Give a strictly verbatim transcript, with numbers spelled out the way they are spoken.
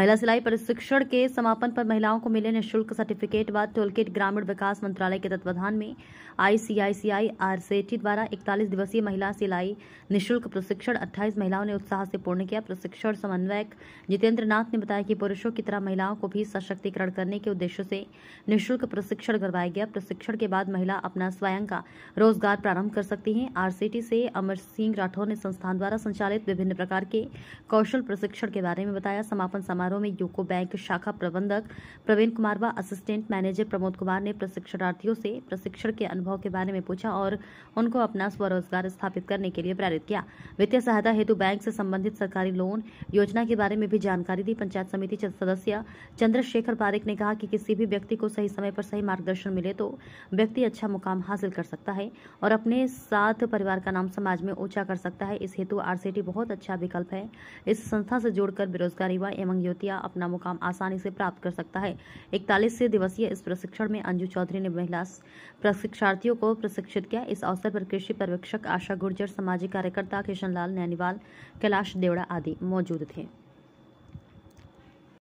महिला सिलाई प्रशिक्षण के समापन पर महिलाओं को मिले निःशुल्क सर्टिफिकेट व टोलकिट। ग्रामीण विकास मंत्रालय के तत्वाधान में आईसीआईसीआई आरसीटी द्वारा इकतालीस दिवसीय महिला सिलाई निःशुल्क प्रशिक्षण अट्ठाईस महिलाओं ने उत्साह से पूर्ण किया। प्रशिक्षण समन्वयक जितेंद्रनाथ ने बताया कि पुरुषों की तरह महिलाओं को भी सशक्तिकरण करने के उद्देश्य से निःशुल्क प्रशिक्षण करवाया गया। प्रशिक्षण के बाद महिला अपना स्वयं का रोजगार प्रारंभ कर सकती है। आरसीटी से अमर सिंह राठौर ने संस्थान द्वारा संचालित विभिन्न प्रकार के कौशल प्रशिक्षण के बारे में बताया। समापन समारोह में यूको बैंक शाखा प्रबंधक प्रवीण कुमार व असिस्टेंट मैनेजर प्रमोद कुमार ने प्रशिक्षणार्थियों से प्रशिक्षण के अनुभव के बारे में पूछा और उनको अपना स्वरोजगार स्थापित करने के लिए प्रेरित किया। वित्तीय सहायता हेतु बैंक से संबंधित सरकारी लोन योजना के बारे में भी जानकारी दी। पंचायत समिति सदस्य चंद्रशेखर पारेक ने कहा कि किसी भी व्यक्ति को सही समय पर सही मार्गदर्शन मिले तो व्यक्ति अच्छा मुकाम हासिल कर सकता है और अपने साथ परिवार का नाम समाज में ऊंचा कर सकता है। इस हेतु आरसीटी बहुत अच्छा विकल्प है। इस संस्था से जोड़कर बेरोजगार युवा एवं युवतियां अपना मुकाम आसानी से प्राप्त कर सकता है। इकतालीस दिवसीय इस प्रशिक्षण में अंजू चौधरी ने महिला प्रशिक्षार्थियों को प्रशिक्षित किया। इस अवसर पर कृषि पर्यवेक्षक आशा गुर्जर, सामाजिक कार्यकर्ता किशनलाल नैनीवाल, कैलाश देवड़ा आदि मौजूद थे।